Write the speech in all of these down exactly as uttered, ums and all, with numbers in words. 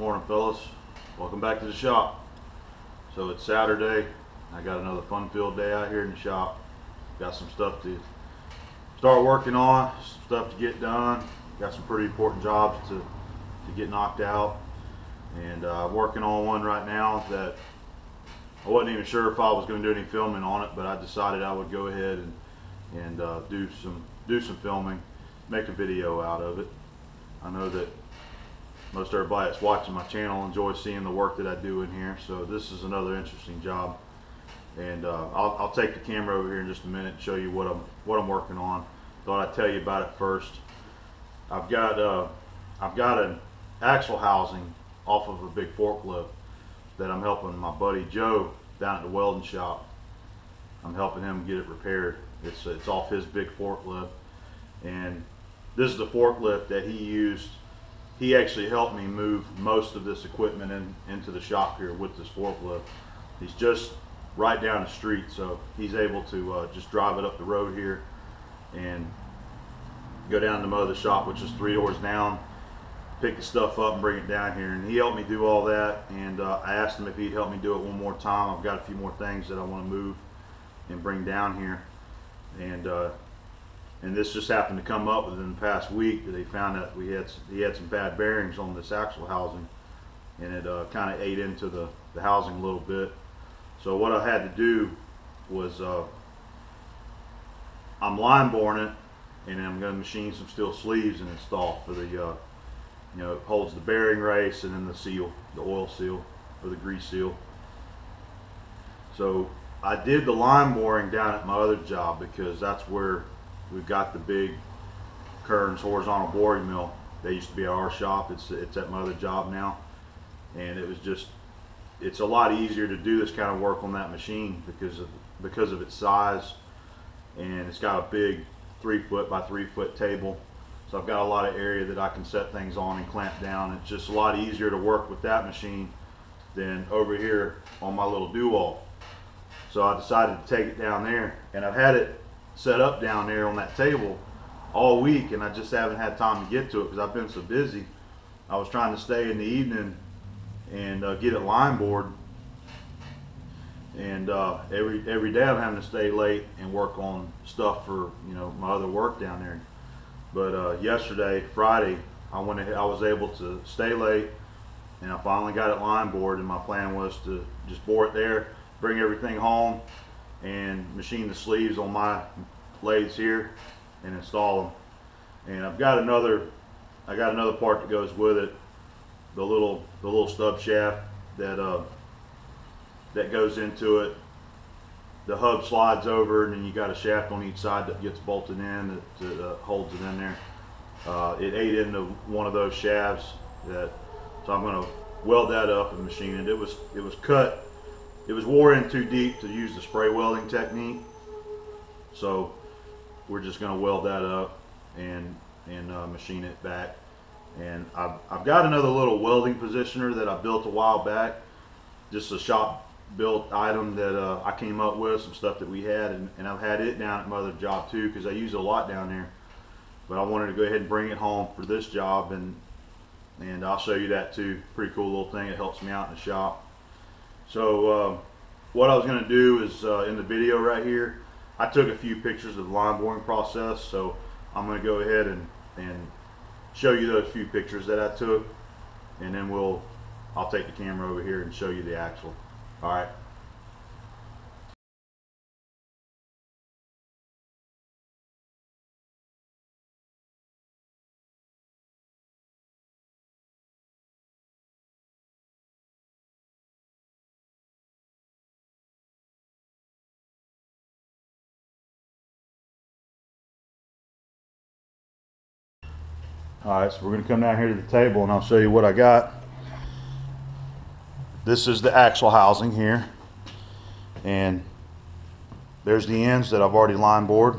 Morning, fellas. Welcome back to the shop. So it's Saturday. I got another fun-filled day out here in the shop. Got some stuff to start working on, some stuff to get done. Got some pretty important jobs to, to get knocked out. And uh, working on one right now that I wasn't even sure if I was going to do any filming on it, but I decided I would go ahead and, and uh, do some do some filming, make a video out of it. I know that most everybody that's watching my channel enjoys seeing the work that I do in here, so this is another interesting job. And uh, I'll, I'll take the camera over here in just a minute and show you what I'm what I'm working on. Thought I'd tell you about it first. I've got uh, I've got an axle housing off of a big forklift that I'm helping my buddy Joe down at the welding shop. I'm helping him get it repaired. It's it's off his big forklift, and this is the forklift that he used. He actually helped me move most of this equipment in, into the shop here with this forklift. He's just right down the street, so he's able to uh, just drive it up the road here and go down to my other shop, which is three doors down, pick the stuff up and bring it down here. And he helped me do all that, and uh, I asked him if he'd help me do it one more time. I've got a few more things that I want to move and bring down here, and uh, and this just happened to come up within the past week that they found out we had he had some bad bearings on this axle housing, and it uh, kind of ate into the, the housing a little bit. So what I had to do was uh, I'm line boring it, and I'm going to machine some steel sleeves and install for the uh, you know, it holds the bearing race and then the seal, the oil seal or the grease seal. So I did the line boring down at my other job because that's where we've got the big Kearns Horizontal Boring Mill. They used to be at our shop. It's it's at my other job now, and it was just it's a lot easier to do this kind of work on that machine because of because of its size, and it's got a big three foot by three foot table. So I've got a lot of area that I can set things on and clamp down. It's just a lot easier to work with that machine than over here on my little do-all. So I decided to take it down there, and I've had it set up down there on that table all week, and I just haven't had time to get to it because I've been so busy. I was trying to stay in the evening and uh, get it line board, and uh, every every day I'm having to stay late and work on stuff for you know my other work down there. But uh, yesterday, Friday, I went ahead, I was able to stay late, and I finally got it line bored, and my plan was to just bore it there, bring everything home, and machine the sleeves on my lathes here and install them. And I've got another I got another part that goes with it, the little the little stub shaft that uh, that goes into it. The hub slides over, and then you got a shaft on each side that gets bolted in that, that uh, holds it in there. Uh, it ate into one of those shafts, that so I'm going to weld that up and machine it. It was it was cut. It was wore in too deep to use the spray welding technique, so we're just going to weld that up and and uh, machine it back. And I've, I've got another little welding positioner that I built a while back, just a shop built item that uh, I came up with, some stuff that we had, and, and I've had it down at my other job too because I use it a lot down there. But I wanted to go ahead and bring it home for this job, and and I'll show you that too. Pretty cool little thing. It helps me out in the shop. So uh, what I was going to do is uh, in the video right here, I took a few pictures of the line boring process, so I'm going to go ahead and and show you those few pictures that I took, and then we'll I'll take the camera over here and show you the axle. All right. All right, so we're going to come down here to the table, and I'll show you what I got. This is the axle housing here, and there's the ends that I've already line bored,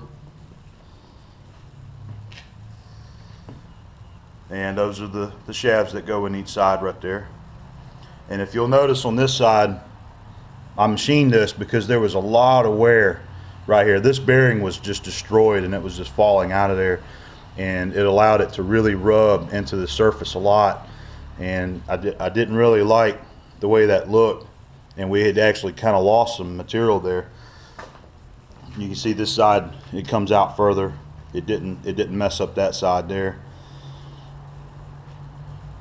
and those are the, the shafts that go in each side right there. And if you'll notice on this side, I machined this because there was a lot of wear right here. This bearing was just destroyed, and it was just falling out of there, and it allowed it to really rub into the surface a lot. and I, di I didn't really like the way that looked, and we had actually kind of lost some material there. You can see this side, it comes out further. It didn't, it didn't mess up that side there.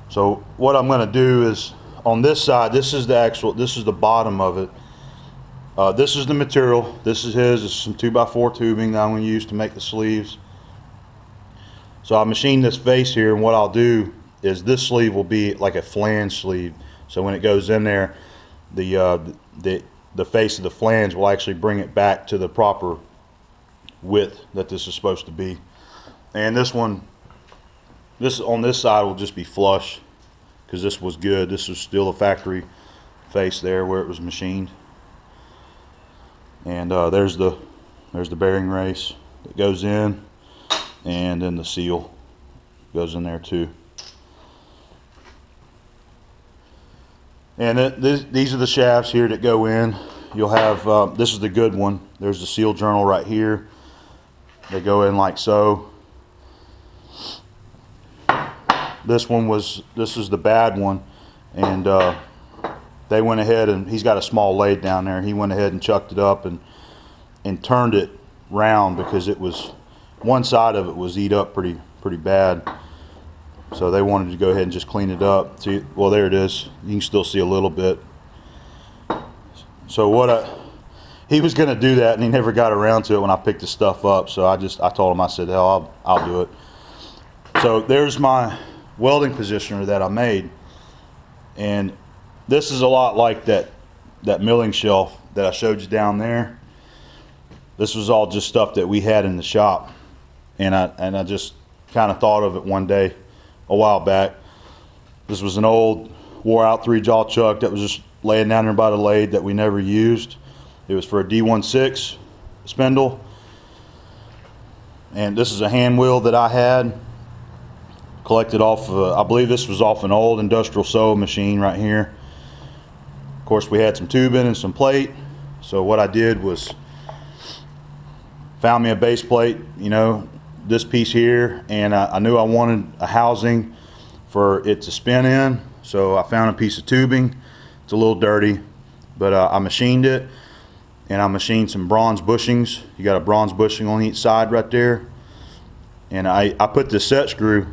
So what I'm going to do is on this side, this is the actual, this is the bottom of it. Uh, this is the material. This is his. It's some two by four tubing that I'm going to use to make the sleeves. So I machined this face here, and what I'll do is this sleeve will be like a flange sleeve. So when it goes in there, the uh, the the face of the flange will actually bring it back to the proper width that this is supposed to be. And this one, this on this side will just be flush because this was good. This was still a factory face there where it was machined. And uh, there's the there's the bearing race that goes in, and then the seal goes in there too. And th th these are the shafts here that go in. You'll have uh, this is the good one. There's the seal journal right here. They go in like so. This one was this is the bad one, and uh, they went ahead, and he's got a small lathe down there. He went ahead and chucked it up and and turned it round because it was one side of it was eat up pretty pretty bad. So they wanted to go ahead and just clean it up. See, well, there it is. You can still see a little bit. So what I, he was going to do that, and he never got around to it when I picked the stuff up. So I just, I told him, I said, hell, I'll, I'll do it. So there's my welding positioner that I made. And this is a lot like that, that milling shelf that I showed you down there. This was all just stuff that we had in the shop. And I, and I just kind of thought of it one day. A while back, this was an old wore out three jaw chuck that was just laying down there by the lathe that we never used. It was for a D sixteen spindle, and this is a hand wheel that I had collected off of a, I believe this was off an old industrial sewing machine right here. Of course, we had some tubing and some plate, so what I did was found me a base plate, you know, this piece here, and I, I knew I wanted a housing for it to spin in, so I found a piece of tubing. It's a little dirty, but uh, I machined it, and I machined some bronze bushings. You got a bronze bushing on each side right there, and I, I put this set screw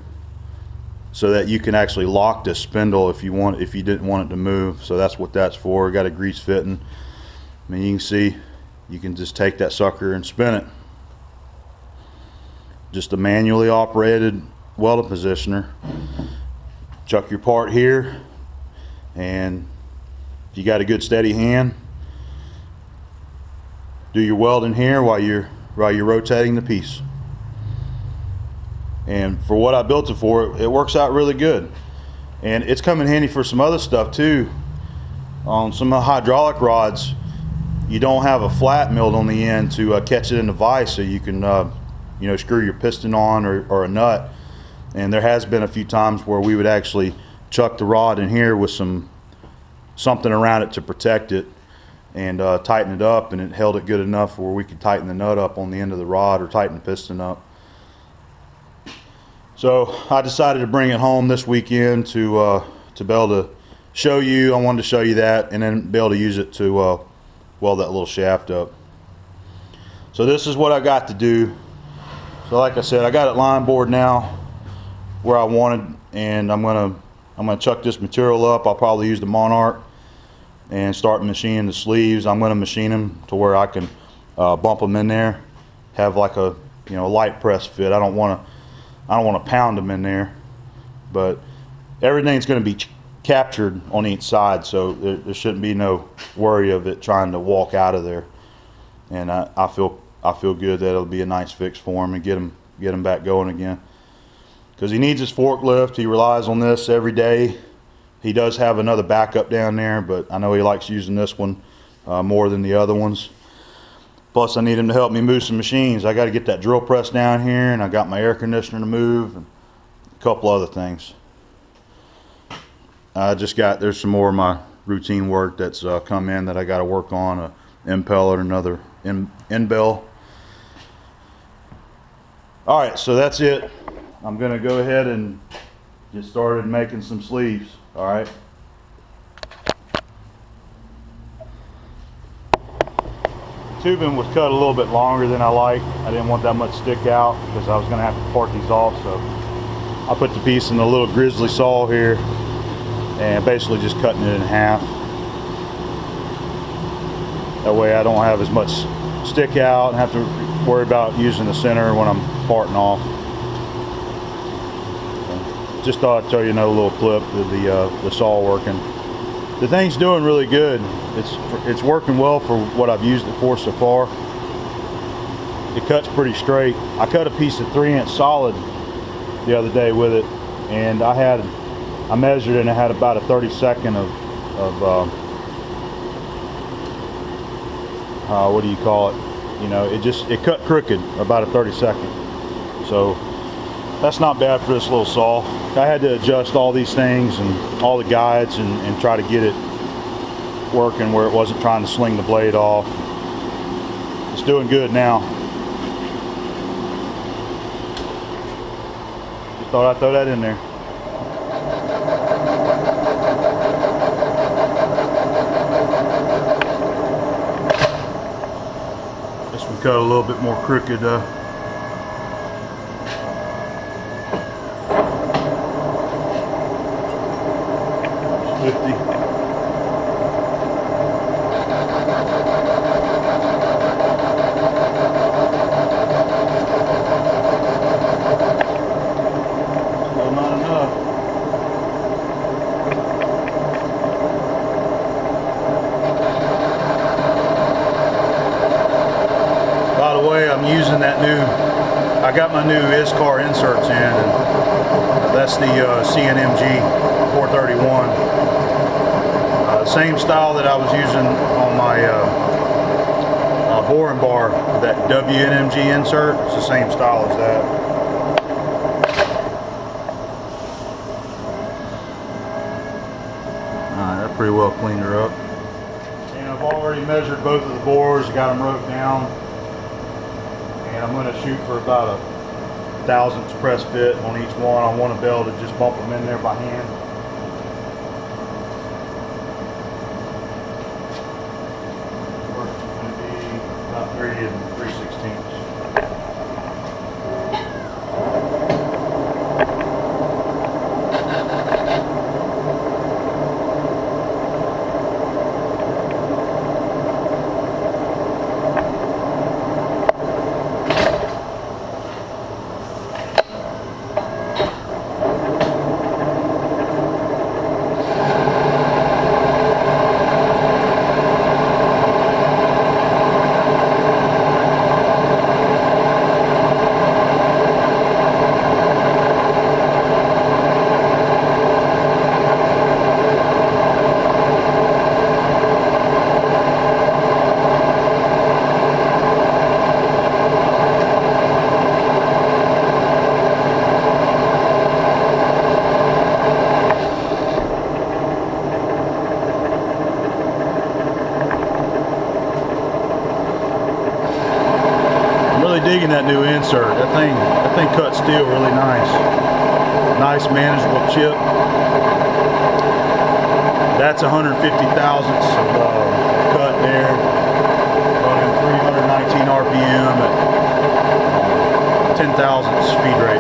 so that you can actually lock this spindle if you want, if you didn't want it to move. So that's what that's for. Got a grease fitting. I mean, you can see you can just take that sucker and spin it. Just a manually operated welding positioner. Chuck your part here, and if you got a good steady hand, do your welding here while you're while you're rotating the piece. And for what I built it for, it, it works out really good, and it's come in handy for some other stuff too. On some hydraulic rods, you don't have a flat milled on the end to uh, catch it in the vise, so you can. Uh, you know, screw your piston on or, or a nut. And there has been a few times where we would actually chuck the rod in here with some something around it to protect it and uh, tighten it up, and it held it good enough where we could tighten the nut up on the end of the rod or tighten the piston up. So I decided to bring it home this weekend to uh, to be able to show you. I wanted to show you that, and then be able to use it to uh, weld that little shaft up. So this is what I got to do. So like I said, I got it line board now where I wanted, and I'm gonna I'm gonna chuck this material up. I'll probably use the Monarch and start machining the sleeves. I'm gonna machine them to where I can uh, bump them in there, have like a you know light press fit. I don't wanna I don't wanna pound them in there, but everything's gonna be captured on each side, so there, there shouldn't be no worry of it trying to walk out of there. And I, I feel. I feel good that it'll be a nice fix for him and get him get him back going again, because he needs his forklift. He relies on this every day. He does have another backup down there, but I know he likes using this one uh, more than the other ones. Plus, I need him to help me move some machines. I got to get that drill press down here, and I got my air conditioner to move, and a couple other things. I just got there's some more of my routine work that's uh, come in that I got to work on, a impeller, another in end bell. All right, so that's it. I'm gonna go ahead and get started making some sleeves, all right? Tubing was cut a little bit longer than I liked. I didn't want that much stick out because I was going to have to part these off, so I put the piece in the little Grizzly saw here and basically just cutting it in half. That way I don't have as much stick out and have to worry about using the center when I'm parting off. Just thought I'd show you another little clip of the, uh, the saw working. The thing's doing really good. It's, it's working well for what I've used it for so far. It cuts pretty straight. I cut a piece of three inch solid the other day with it, and I had, I measured and I had about a thirty-second of, of uh, uh, what do you call it? You know, it just, it cut crooked, about a thirty-second. So that's not bad for this little saw. I had to adjust all these things and all the guides and, and try to get it working where it wasn't trying to sling the blade off. It's doing good now. Just thought I'd throw that in there. This one cut a little bit more crooked though. fifty. I got my new ISCAR inserts in, and that's the uh, C N M G four thirty-one. Uh, same style that I was using on my uh, uh, boring bar, that W N M G insert. It's the same style as that. Alright, that pretty well cleaned her up. And I've already measured both of the bores, got them roped down. And I'm going to shoot for about a thousandths press fit on each one. I want to be able to just bump them in there by hand. Or it's going to be about three and three sixteenths. Digging that new insert. That thing, that thing cut steel really nice. Nice manageable chip. That's one hundred fifty thousandths of uh, cut there. Running three hundred nineteen R P M at ten thousandths speed rate.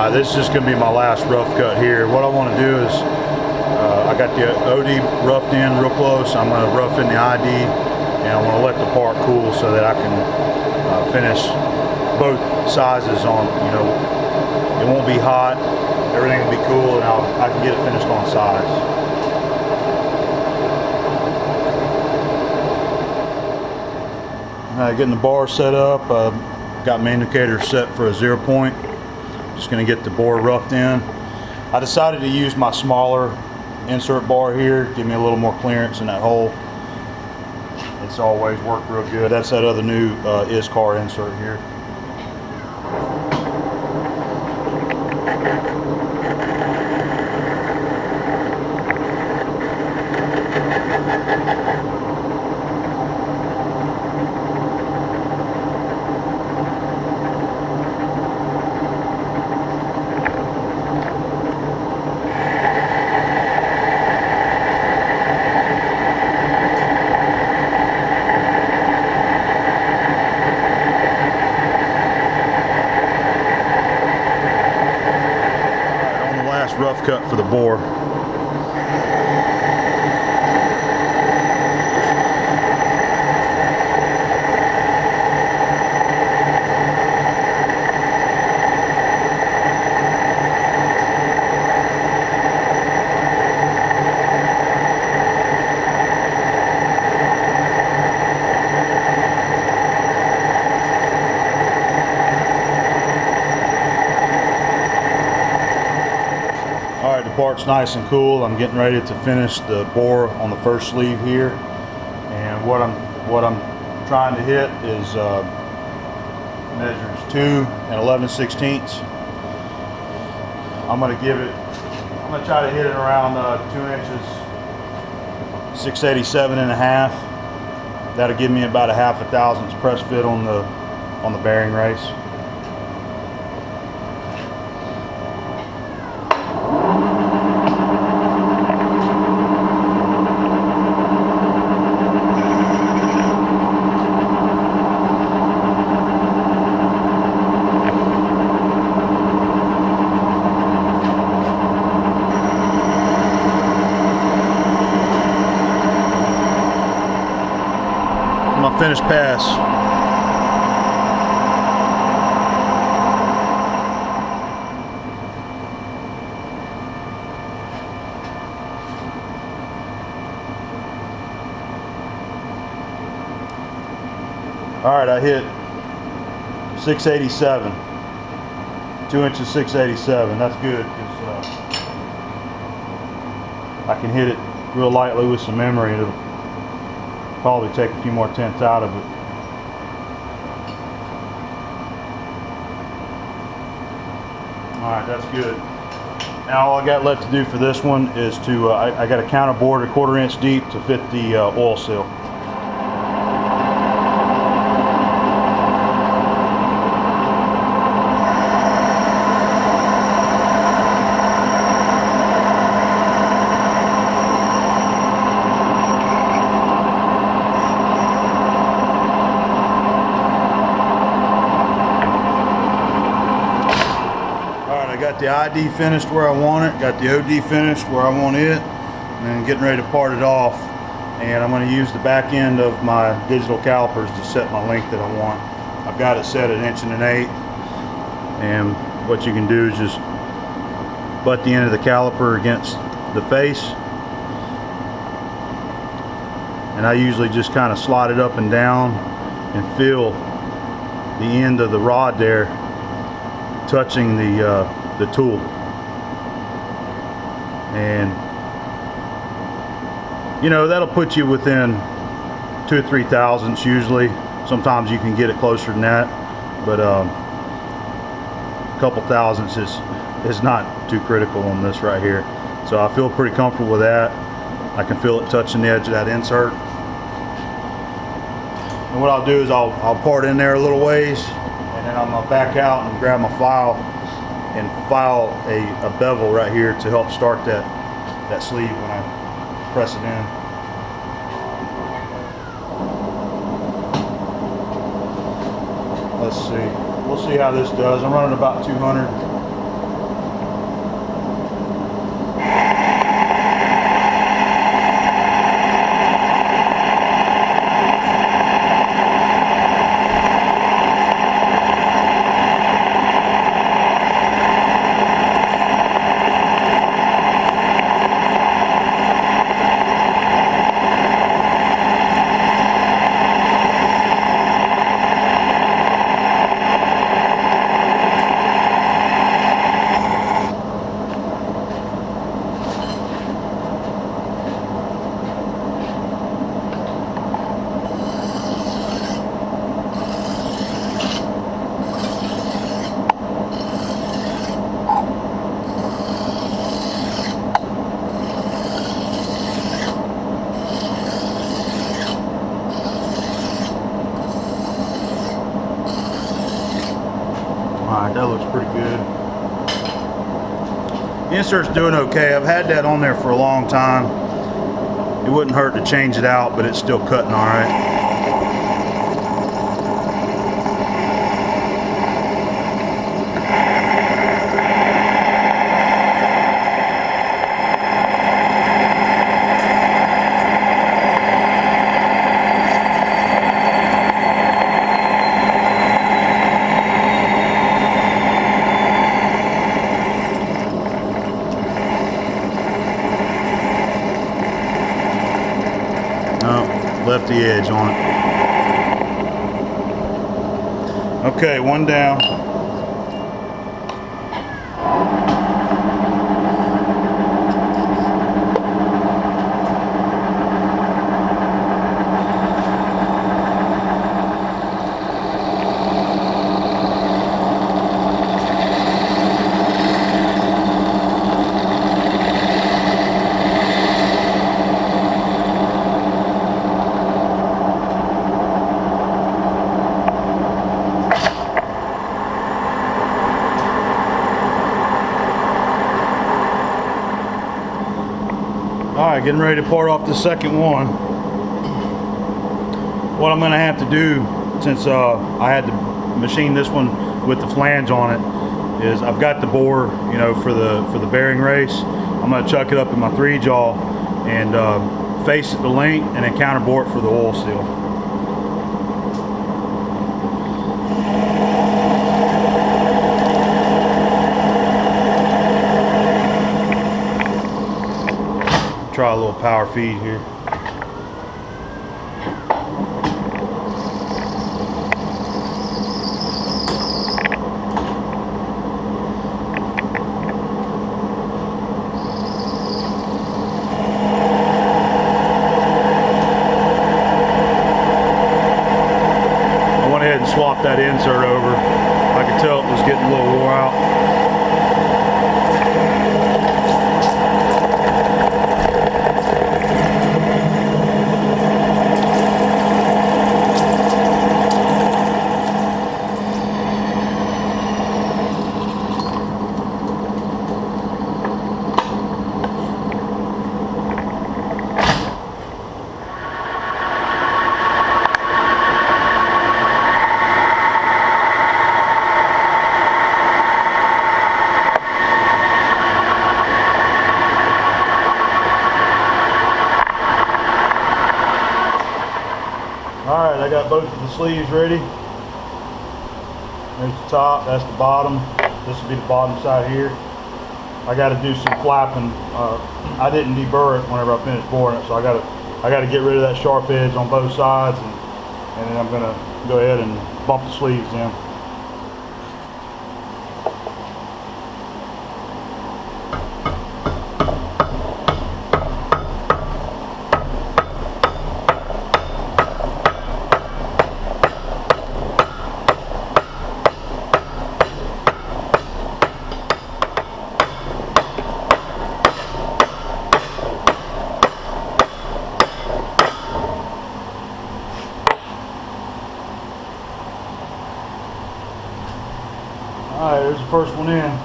Uh, this is just going to be my last rough cut here. What I want to do is, uh, I got the O D roughed in real close. I'm going to rough in the I D, and I want to let the part cool so that I can uh, finish both sizes on, you know, it won't be hot, everything will be cool, and I'll, I can get it finished on size. Right, getting the bar set up, uh, got my indicator set for a zero point. Just going to get the bore roughed in. I decided to use my smaller insert bar here, give me a little more clearance in that hole. It's always worked real good. That's that other new uh, ISCAR insert here. Rough cut for the bore. Part's nice and cool. I'm getting ready to finish the bore on the first sleeve here, and what I'm what I'm trying to hit is uh, measures two and eleven sixteenths. I'm gonna give it. I'm gonna try to hit it around uh, two inches, six eighty-seven and a half. That'll give me about a half a thousandths press fit on the on the bearing race. Finished pass. All right, I hit six eighty-seven, two inches six eighty-seven. That's good. Uh, I can hit it real lightly with some memory. It'll probably take a few more tenths out of it. Alright, that's good. Now all I got left to do for this one is to, uh, I, I got to counter board a quarter inch deep to fit the uh, oil seal. The I D finished where I want it, got the O D finished where I want it, and then getting ready to part it off. And I'm going to use the back end of my digital calipers to set my length that I want. I've got it set at an inch and an eighth, and what you can do is just butt the end of the caliper against the face, and I usually just kind of slide it up and down and feel the end of the rod there touching the uh, the tool, and you know that'll put you within two or three thousandths usually. Sometimes you can get it closer than that, but um, a couple thousandths is is not too critical on this right here. So I feel pretty comfortable with that. I can feel it touching the edge of that insert, and what I'll do is I'll, I'll part in there a little ways, and then I'm gonna back out and grab my file and file a, a bevel right here to help start that, that sleeve when I press it in. Let's see. We'll see how this does. I'm running about two hundred. That looks pretty good. The insert's doing okay. I've had that on there for a long time. It wouldn't hurt to change it out, but it's still cutting all right. Left the edge on it. Okay, one down. Alright, getting ready to part off the second one. What I'm going to have to do, since uh, I had to machine this one with the flange on it, is I've got the bore, you know, for the for the bearing race. I'm going to chuck it up in my three jaw and uh, face it the length and then counter bore it for the oil seal. Try a little power feed here. I went ahead and swapped that insert over. I could tell it was getting a little wore out. Alright, I got both of the sleeves ready. There's the top, that's the bottom. This will be the bottom side here. I got to do some flapping. Uh, I didn't deburr it whenever I finished boring it, so I got to I got to get rid of that sharp edge on both sides, and, and then I'm going to go ahead and bump the sleeves in. Alright, there's the first one in.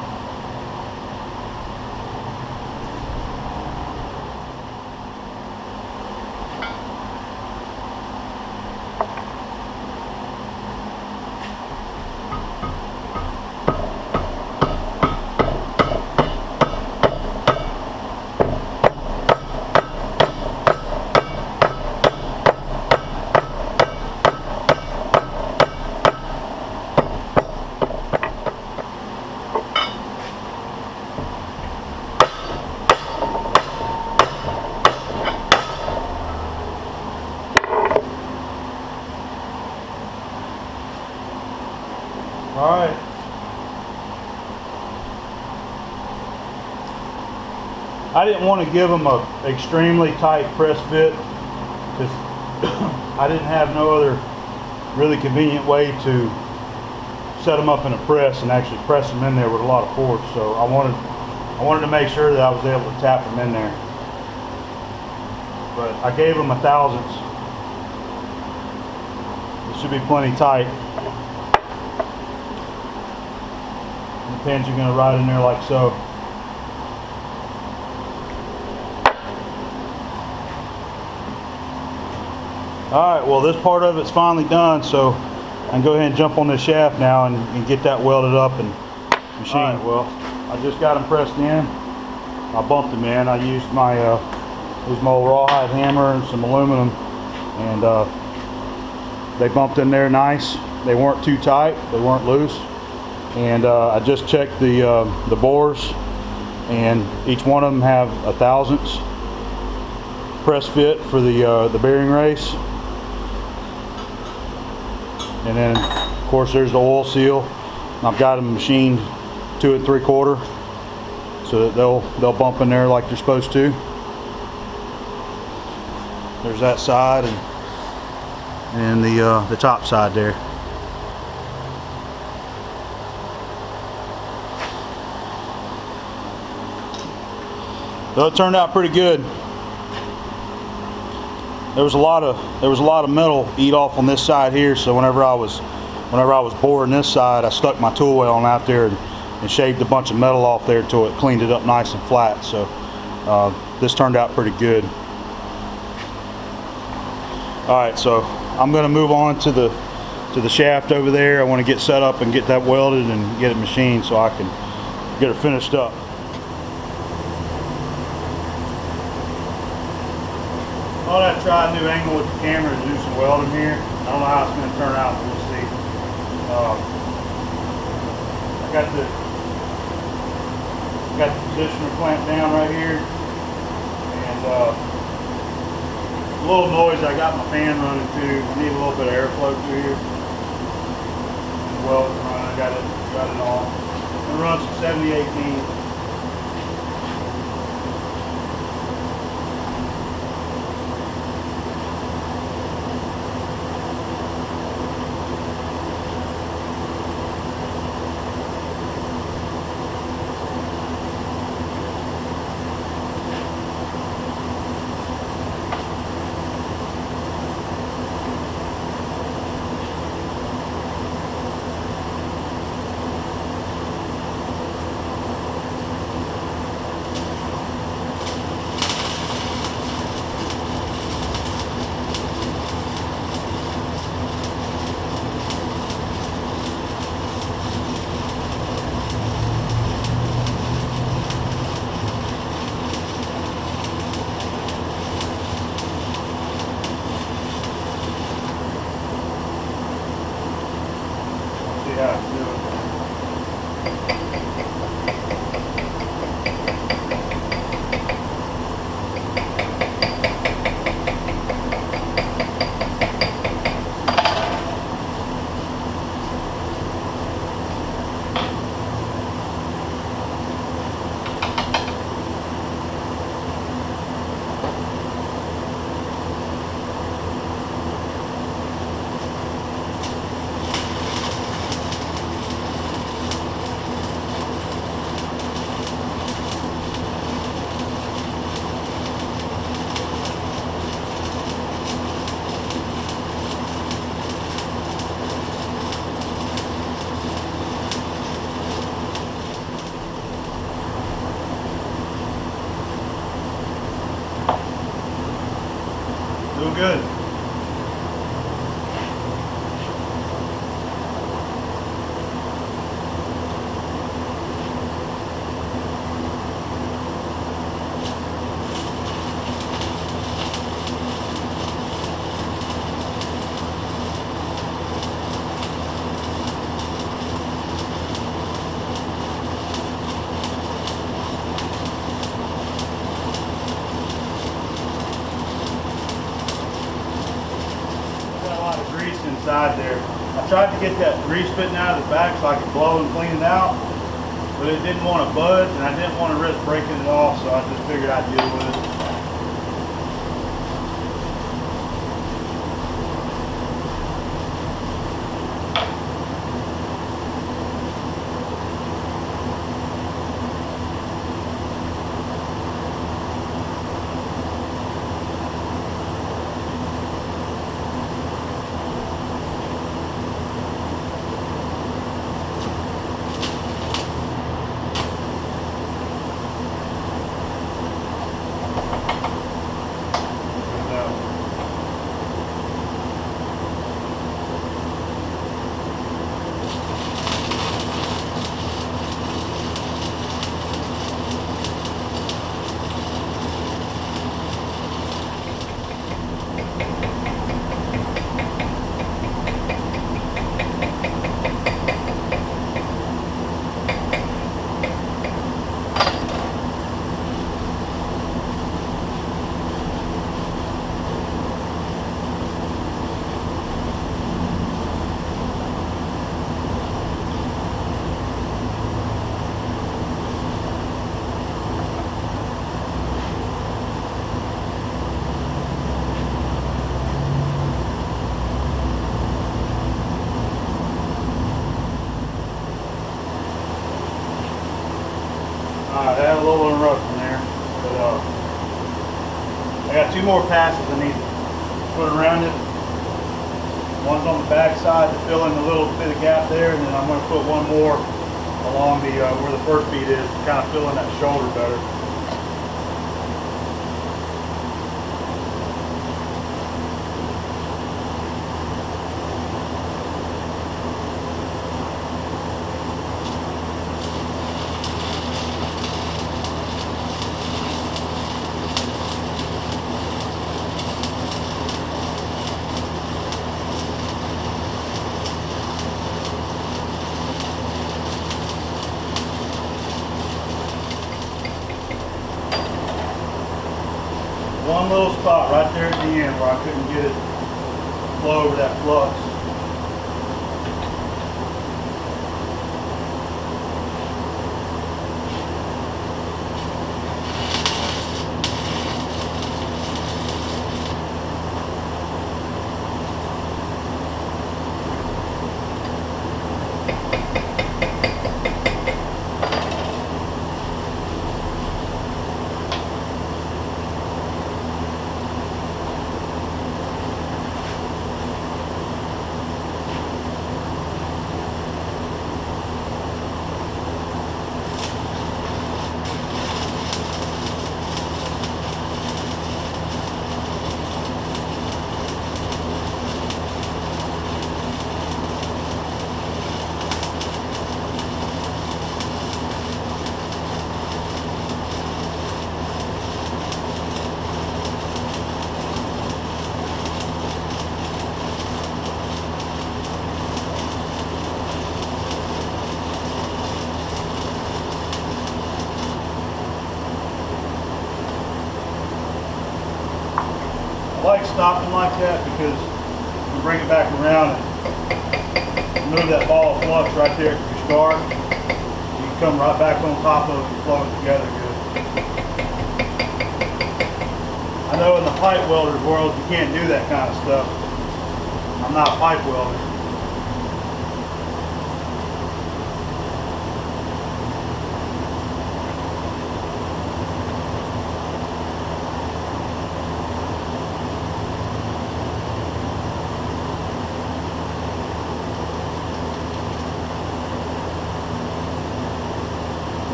All right. I didn't want to give them a extremely tight press fit because I didn't have no other really convenient way to set them up in a press and actually press them in there with a lot of force. So I wanted, I wanted to make sure that I was able to tap them in there. But I gave them a thousandths. It should be plenty tight. pins are going to ride in there like so. Alright, well this part of it's finally done, so I can go ahead and jump on this shaft now and, and get that welded up and machined. All right, well, I just got them pressed in. I bumped them in. I used my, uh, used my old rawhide hammer and some aluminum, and uh, they bumped in there nice. They weren't too tight, they weren't loose, and uh, I just checked the, uh, the bores, and each one of them have a thousandths press fit for the, uh, the bearing race. And then, of course, there's the oil seal. I've got them machined two and three quarter, so that they'll they'll bump in there like they're supposed to. There's that side and and the uh, the top side there. So it turned out pretty good. There was a lot of there was a lot of metal eat off on this side here, so whenever I was whenever I was boring this side, I stuck my tool well on out there and, and shaved a bunch of metal off there until it cleaned it up nice and flat. So uh, this turned out pretty good. All right, so I'm going to move on to the to the shaft over there. I want to get set up and get that welded and get it machined so I can get it finished up. I thought I'd try a new angle with the camera to do some welding here. I don't know how it's going to turn out, but we'll see. Um, I got the got the positioner clamped down right here, and uh, a little noise. I got my fan running too. I need a little bit of airflow through here. Well, I got it, got it on. It runs at seventy eighteen. Good. Inside there. I tried to get that grease spitting out of the back so I could blow and clean it out, but it didn't want to bud, and I didn't want to risk breaking it off, so I just figured I'd deal with it. got two more passes I need to put around it. One's on the back side to fill in a little bit of gap there, and then I'm going to put one more along the uh, where the first bead is to kind of fill in that shoulder better. One little spot right there at the end where I couldn't get it to flow over that flux. I like stopping like that because you bring it back around and move that ball of flux right there to your start. You can come right back on top of it and flow it together good. I know in the pipe welder's world you can't do that kind of stuff. I'm not a pipe welder.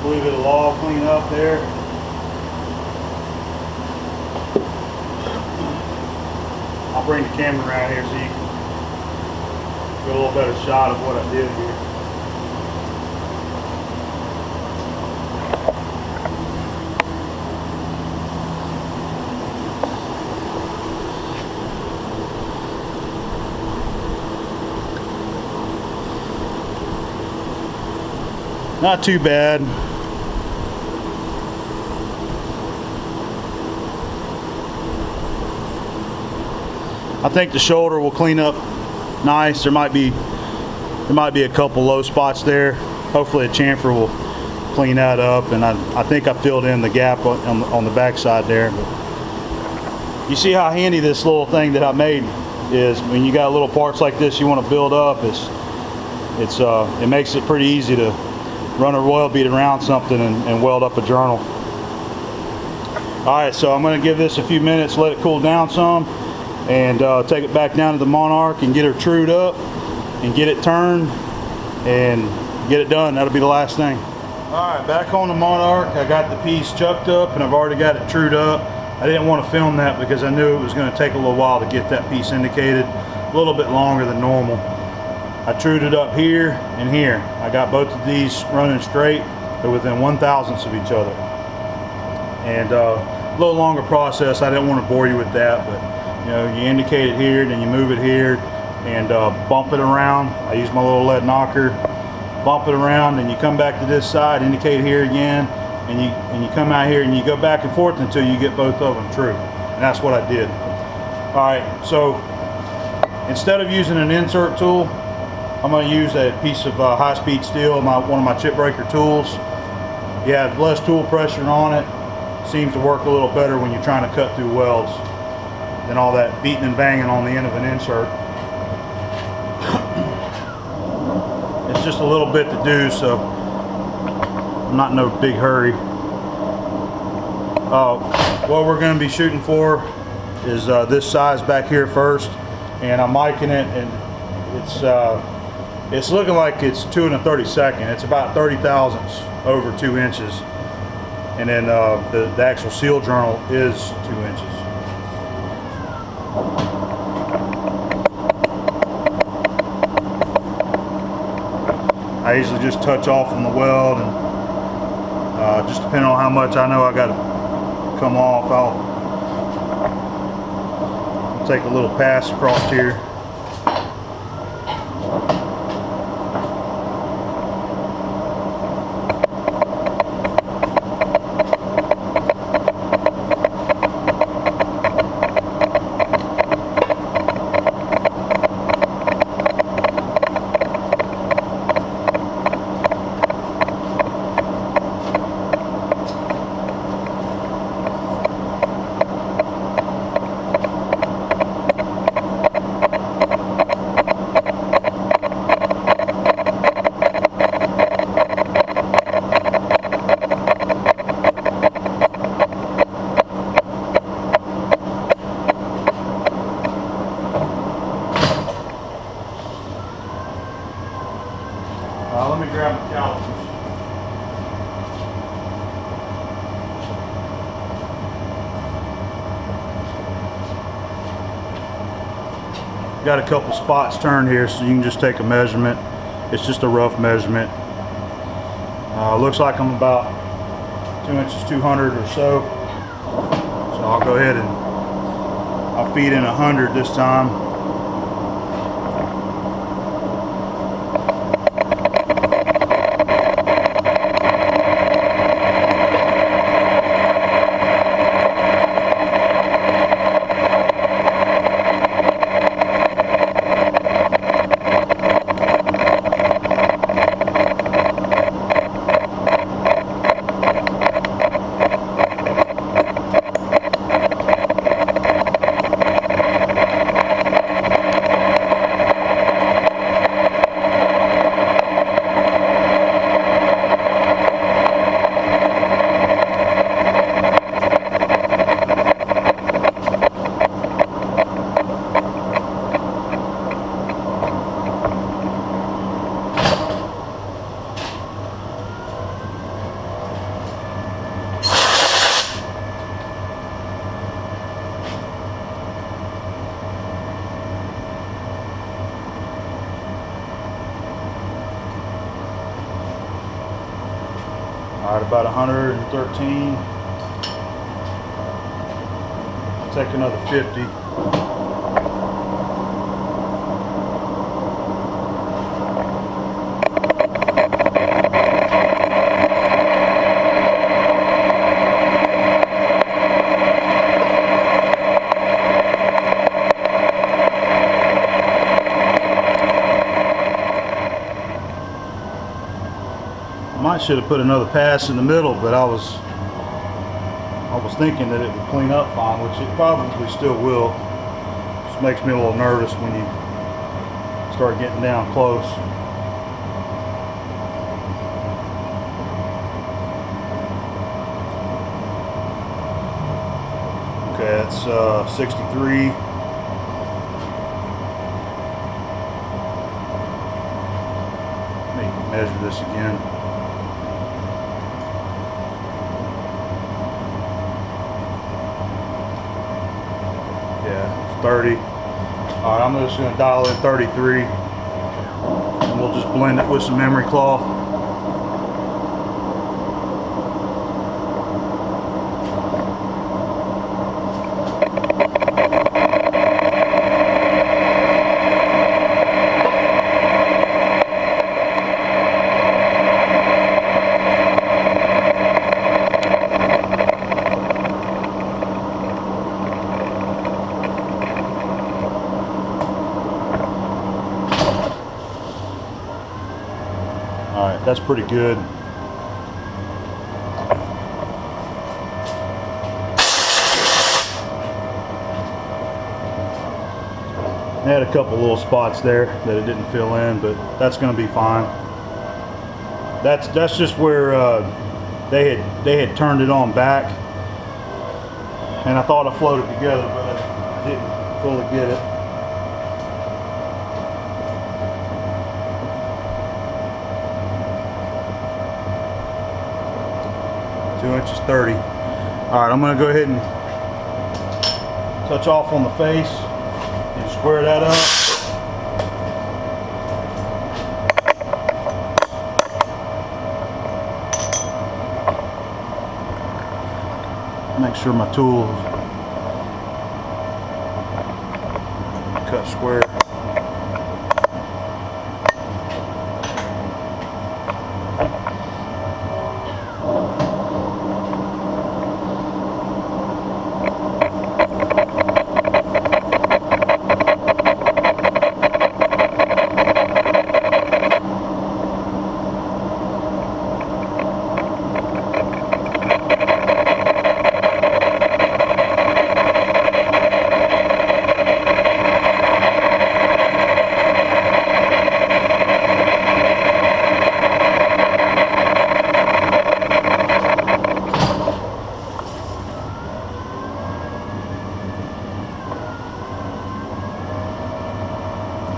I believe it'll all clean up there. I'll bring the camera around here so you can get a little better shot of what I did here. Not too bad. I think the shoulder will clean up nice. There might be there might be a couple low spots there. Hopefully a chamfer will clean that up, and I, I think I filled in the gap on, on the back side there. But you see how handy this little thing that I made is. When you got little parts like this you want to build up, it's it's uh it makes it pretty easy to run a royal bead around something and, and weld up a journal. Alright, so I'm going to give this a few minutes, let it cool down some, and uh, take it back down to the Monarch and get her trued up and get it turned and get it done. That'll be the last thing. Alright, back on the Monarch. I got the piece chucked up and I've already got it trued up. I didn't want to film that because I knew it was going to take a little while to get that piece indicated. A little bit longer than normal. I trued it up here and here. I got both of these running straight. They're within one thousandths of each other. And uh, a little longer process. I didn't want to bore you with that, but you know, you indicate it here, then you move it here, and uh, bump it around. I use my little lead knocker, bump it around, and you come back to this side, indicate here again, and you and you come out here and you go back and forth until you get both of them true. And that's what I did. All right, so instead of using an insert tool, I'm going to use a piece of uh, high-speed steel, my, one of my chip breaker tools. You have less tool pressure on it. Seems to work a little better when you're trying to cut through welds than all that beating and banging on the end of an insert. It's just a little bit to do, so I'm not in no big hurry. Uh, what we're going to be shooting for is uh, this size back here first, and I'm micing it, and it's uh, it's looking like it's two and a thirty second. It's about thirty thousandths over two inches, and then uh, the, the actual seal journal is two inches. I usually just touch off on the weld, and uh, just depending on how much I know I got to come off, I'll take a little pass across here. Got a couple spots turned here, so you can just take a measurement. It's just a rough measurement. Uh, looks like I'm about two inches two hundred or so, so I'll go ahead and I'll feed in one hundred this time. About one hundred thirteen. I'll take another fifty. Should have put another pass in the middle, but I was I was thinking that it would clean up fine, which it probably still will. Just makes me a little nervous when you start getting down close. Okay, that's uh, sixty-three. Let me measure this again. thirty. Alright, I'm just going to dial in thirty-three, and we'll just blend it with some emery cloth. right, that's pretty good. I had a couple little spots there that it didn't fill in, but that's going to be fine. That's that's just where uh, they had they had turned it on back, and I thought I floated together, but I didn't fully get it. Two inches thirty. All right, I'm going to go ahead and touch off on the face. Square that up. Make sure my tools cut square.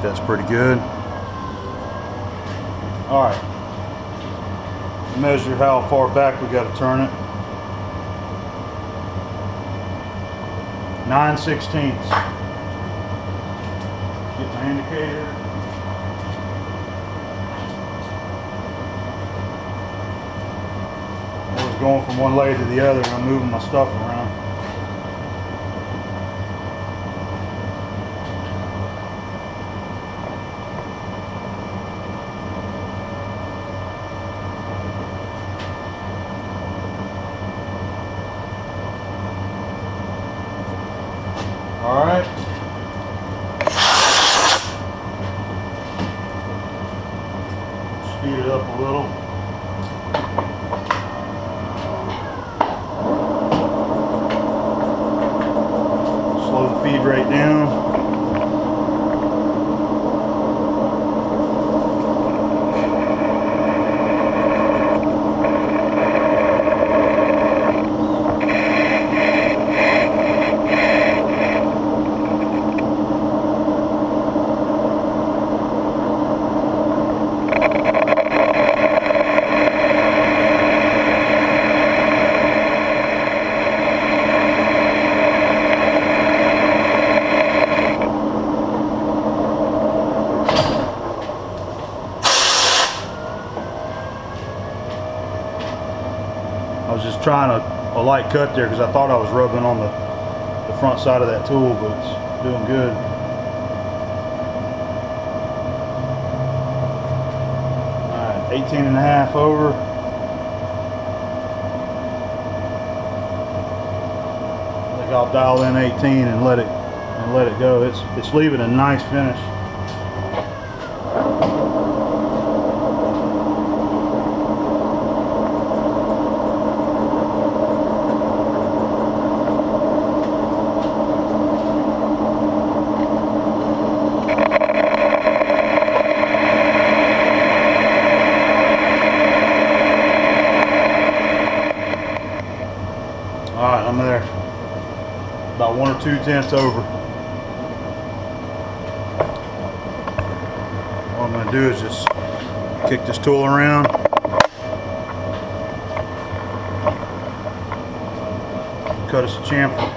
That's pretty good. All right, measure how far back we got to turn it. Nine sixteenths. Get my indicator. I was going from one leg to the other and I'm moving my stuff around. Trying a, a light cut there because I thought I was rubbing on the, the front side of that tool, but it's doing good. All right, eighteen and a half over. I think I'll dial in eighteen and let it and let it go. It's it's leaving a nice finish. Two tenths over. What I'm going to do is just kick this tool around. Cut us a chamfer.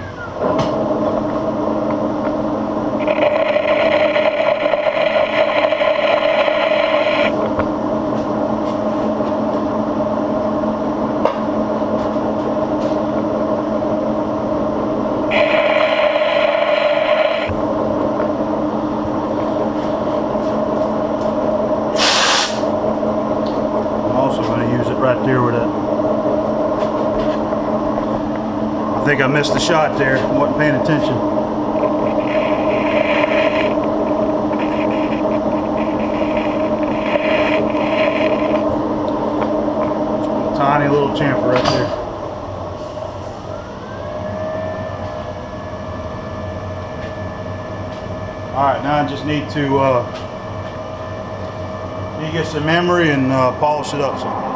I think I missed the shot there. I wasn't paying attention. tiny little chamfer right there. Alright, now I just need to uh, need to get some memory and uh, polish it up some.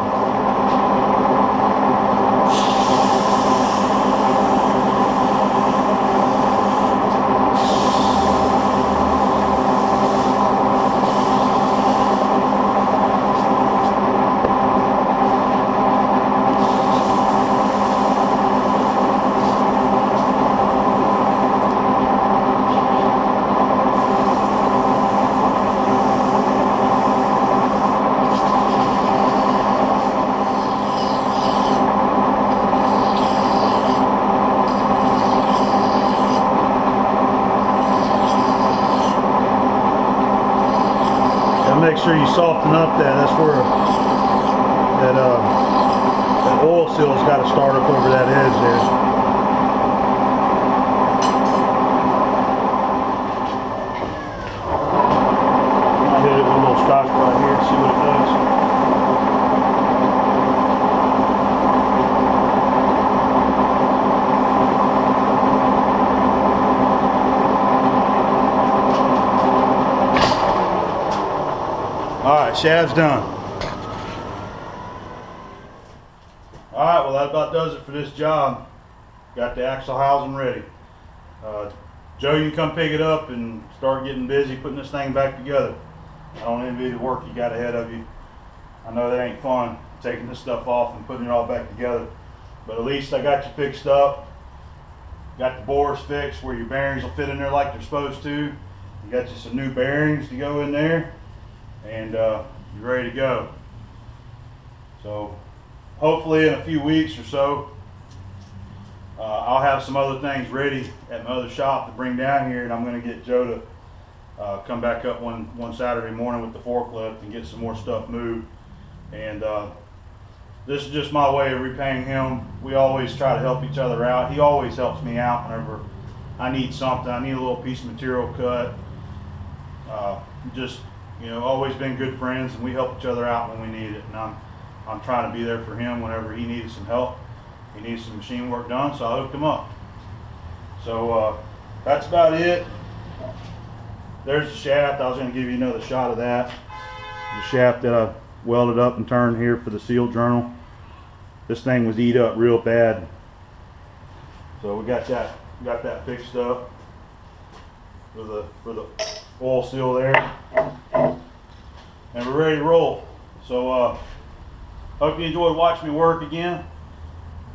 Make sure you soften up that. That's where that uh, that oil seal's got to start up over that edge there. I hit it with a little scotch right here and see what it does. Alright, shav's done. Alright, well that about does it for this job. Got the axle housing ready. Uh, Joe, you can come pick it up and start getting busy putting this thing back together. I don't envy the work you got ahead of you. I know that ain't fun, taking this stuff off and putting it all back together. But at least I got you fixed up. Got the bores fixed where your bearings will fit in there like they're supposed to. You got you some new bearings to go in there. And uh, you're ready to go. So hopefully in a few weeks or so, uh, I'll have some other things ready at my other shop to bring down here, and I'm going to get Joe to uh, come back up one one Saturday morning with the forklift and get some more stuff moved. And uh, this is just my way of repaying him. We always try to help each other out. He always helps me out whenever I need something. I need a little piece of material cut. Uh, just. You know, always been good friends, and we help each other out when we need it. And I'm, I'm trying to be there for him whenever he needed some help. He needed some machine work done, so I hooked him up. So uh, that's about it. There's the shaft. I was going to give you another shot of that. The shaft that I welded up and turned here for the seal journal. This thing was eat up real bad. So we got that, got that fixed up for the for the oil seal there. And we're ready to roll. So uh hope you enjoyed watching me work again.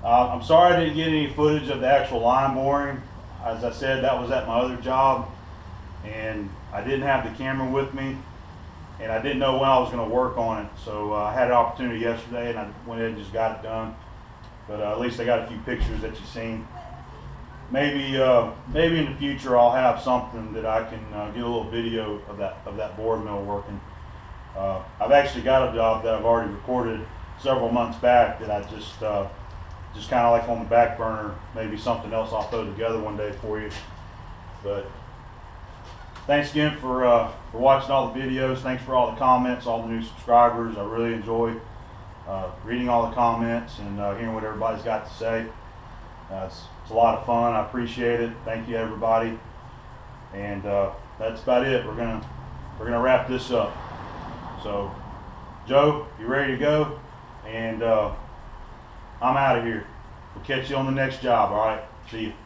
uh, I'm sorry I didn't get any footage of the actual line boring. As I said, that was at my other job, and I didn't have the camera with me, and I didn't know when I was going to work on it. So uh, I had an opportunity yesterday, and I went ahead and just got it done. But uh, at least I got a few pictures that you've seen. Maybe uh, maybe in the future I'll have something that I can uh, get a little video of that of that board mill working. Uh, I've actually got a job that I've already recorded several months back that I just uh, just kind of like on the back burner. Maybe something else I'll throw together one day for you. But thanks again for uh, for watching all the videos. Thanks for all the comments, all the new subscribers. I really enjoy uh, reading all the comments and uh, hearing what everybody's got to say. Uh, it's, it's a lot of fun. I appreciate it. Thank you, everybody. And uh, that's about it. We're gonna we're gonna wrap this up. So, Joe, you ready to go? And uh, I'm out of here. We'll catch you on the next job, all right? See you.